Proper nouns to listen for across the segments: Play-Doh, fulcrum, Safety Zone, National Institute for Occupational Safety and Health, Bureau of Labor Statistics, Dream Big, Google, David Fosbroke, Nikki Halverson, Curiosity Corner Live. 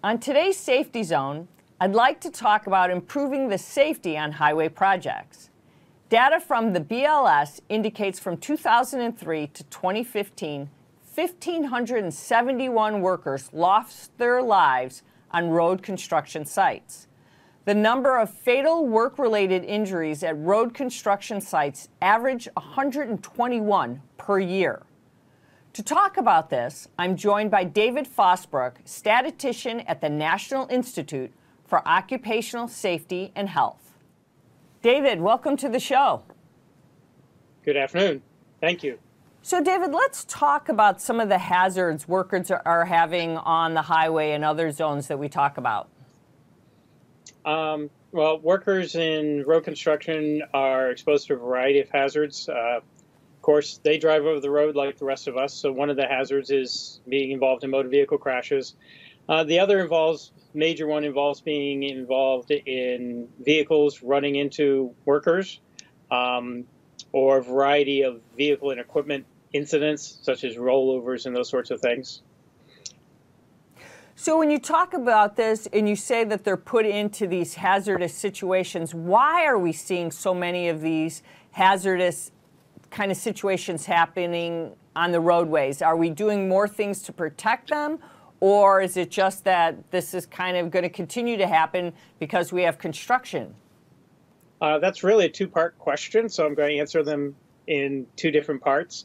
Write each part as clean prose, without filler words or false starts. On today's Safety Zone, I'd like to talk about improving the safety on highway projects. Data from the BLS indicates from 2003 to 2015, 1,571 workers lost their lives on road construction sites. The number of fatal work-related injuries at road construction sites averaged 121 per year. To talk about this, I'm joined by David Fosbroke, statistician at the National Institute for Occupational Safety and Health. David, welcome to the show. Good afternoon. Thank you. So, David, let's talk about some of the hazards workers are having on the highway and other zones that we talk about. Well, workers in road construction are exposed to a variety of hazards. Of course, they drive over the road like the rest of us, so one of the hazards is being involved in motor vehicle crashes. The other major one involves being involved in vehicles running into workers, or a variety of vehicle and equipment incidents, such as rollovers and those sorts of things. So when you talk about this and you say that they're put into these hazardous situations, why are we seeing so many of these hazardous kind of situations happening on the roadways? Are we doing more things to protect them, or is it just that this is kind of going to continue to happen because we have construction? That's really a two-part question, so I'm going to answer them in two different parts.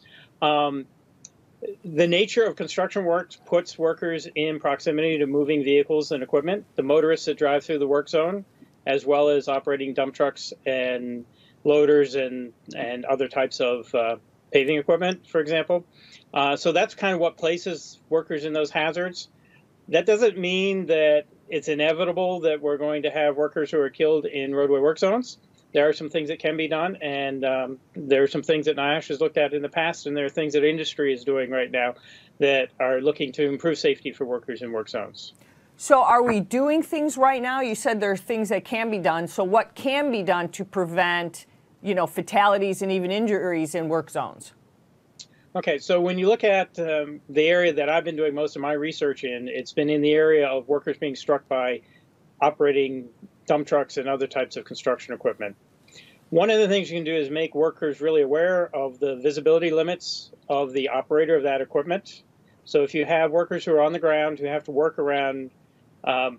The nature of construction work puts workers in proximity to moving vehicles and equipment, the motorists that drive through the work zone, as well as operating dump trucks and loaders and other types of paving equipment, for example. So that's kind of what places workers in those hazards. That doesn't mean that it's inevitable that we're going to have workers who are killed in roadway work zones. There are some things that can be done, and there are some things that NIOSH has looked at in the past, and there are things that industry is doing right now that are looking to improve safety for workers in work zones. So are we doing things right now? You said there are things that can be done. So what can be done to prevent, you know, fatalities and even injuries in work zones? Okay, so when you look at the area that I've been doing most of my research in, it's been in the area of workers being struck by operating dump trucks and other types of construction equipment. One of the things you can do is make workers really aware of the visibility limits of the operator of that equipment. So if you have workers who are on the ground who have to work around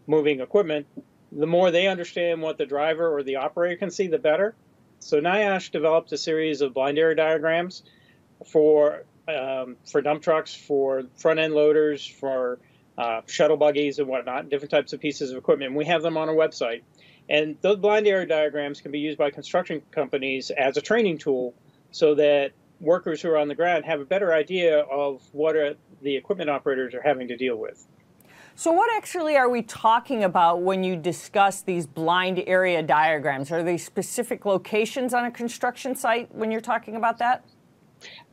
moving equipment, the more they understand what the driver or the operator can see, the better. So NIOSH developed a series of blind area diagrams for dump trucks, for front-end loaders, for shuttle buggies and whatnot, different types of pieces of equipment. We have them on our website. And those blind area diagrams can be used by construction companies as a training tool so that workers who are on the ground have a better idea of what the equipment operators are having to deal with. So what actually are we talking about when you discuss these blind area diagrams? Are they specific locations on a construction site when you're talking about that?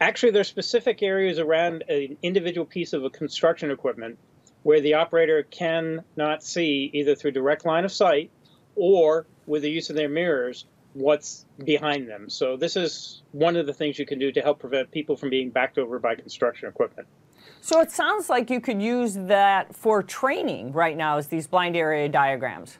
Actually, they're specific areas around an individual piece of a construction equipment where the operator cannot see, either through direct line of sight or with the use of their mirrors, what's behind them. So this is one of the things you can do to help prevent people from being backed over by construction equipment. So it sounds like you could use that for training right now, is these blind area diagrams.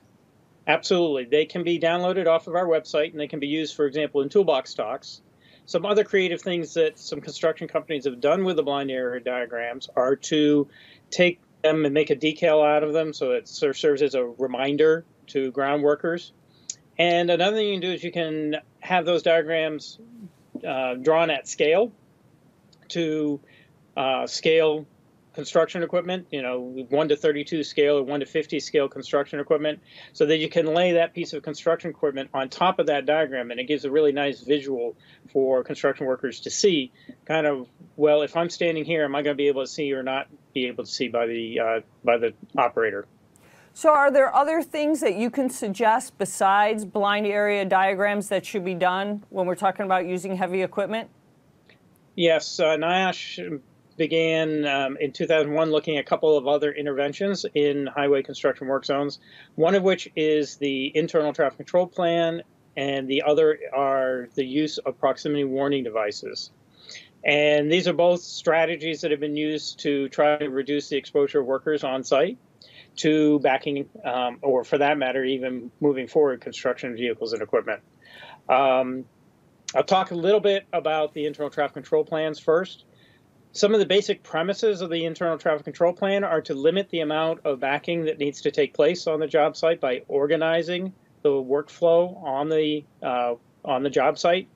Absolutely. They can be downloaded off of our website, and they can be used, for example, in toolbox talks. Some other creative things that some construction companies have done with the blind area diagrams are to take them and make a decal out of them so it serves as a reminder to ground workers. And another thing you can do is you can have those diagrams drawn at scale to scale construction equipment, you know, 1 to 32 scale or 1 to 50 scale construction equipment, so that you can lay that piece of construction equipment on top of that diagram, and it gives a really nice visual for construction workers to see kind of, well, if I'm standing here, am I going to be able to see or not be able to see by the operator. So are there other things that you can suggest besides blind area diagrams that should be done when we're talking about using heavy equipment? Yes, NIOSH began in 2001 looking at a couple of other interventions in highway construction work zones, one of which is the internal traffic control plan, and the other are the use of proximity warning devices. And these are both strategies that have been used to try to reduce the exposure of workers on site. to backing, or for that matter, even moving forward, construction vehicles and equipment. I'll talk a little bit about the internal traffic control plans first. Some of the basic premises of the internal traffic control plan are to limit the amount of backing that needs to take place on the job site by organizing the workflow on the job site.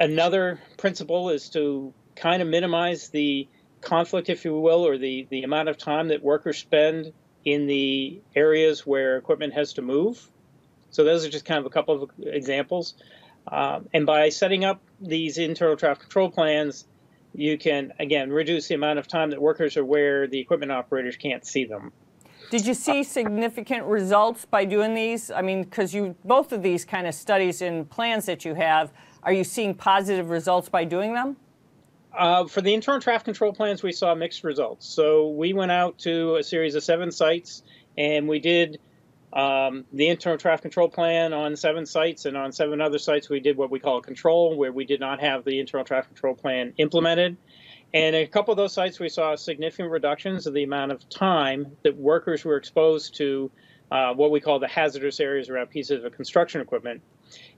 Another principle is to kind of minimize the conflict, if you will, or the amount of time that workers spend in the areas where equipment has to move. So those are just kind of a couple of examples. And by setting up these internal traffic control plans, you can, again, reduce the amount of time that workers are where the equipment operators can't see them. Did you see significant results by doing these? I mean, because you, both of these kind of studies and plans that you have, are you seeing positive results by doing them? For the internal traffic control plans, we saw mixed results. So we went out to a series of 7 sites, and we did the internal traffic control plan on 7 sites, and on 7 other sites we did what we call a control, where we did not have the internal traffic control plan implemented. And in a couple of those sites we saw significant reductions of the amount of time that workers were exposed to what we call the hazardous areas around pieces of construction equipment.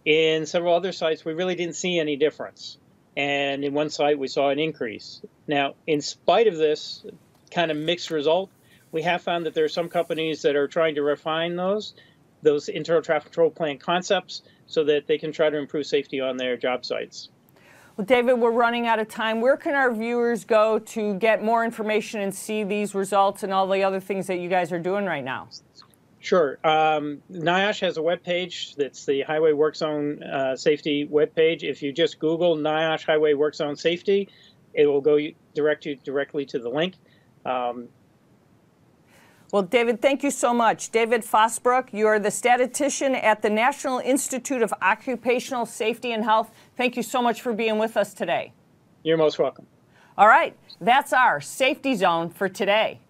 In several other sites we really didn't see any difference, and in one site we saw an increase. Now, in spite of this kind of mixed result, we have found that there are some companies that are trying to refine those internal traffic control plan concepts so that they can try to improve safety on their job sites. Well, David, we're running out of time. Where can our viewers go to get more information and see these results and all the other things that you guys are doing right now? Sure. NIOSH has a webpage that's the Highway Work Zone Safety webpage. If you just Google NIOSH Highway Work Zone Safety, it will go directly to the link. Well, David, thank you so much. David Fosbroke, you are the statistician at the National Institute of Occupational Safety and Health. Thank you so much for being with us today. You're most welcome. All right, that's our Safety Zone for today.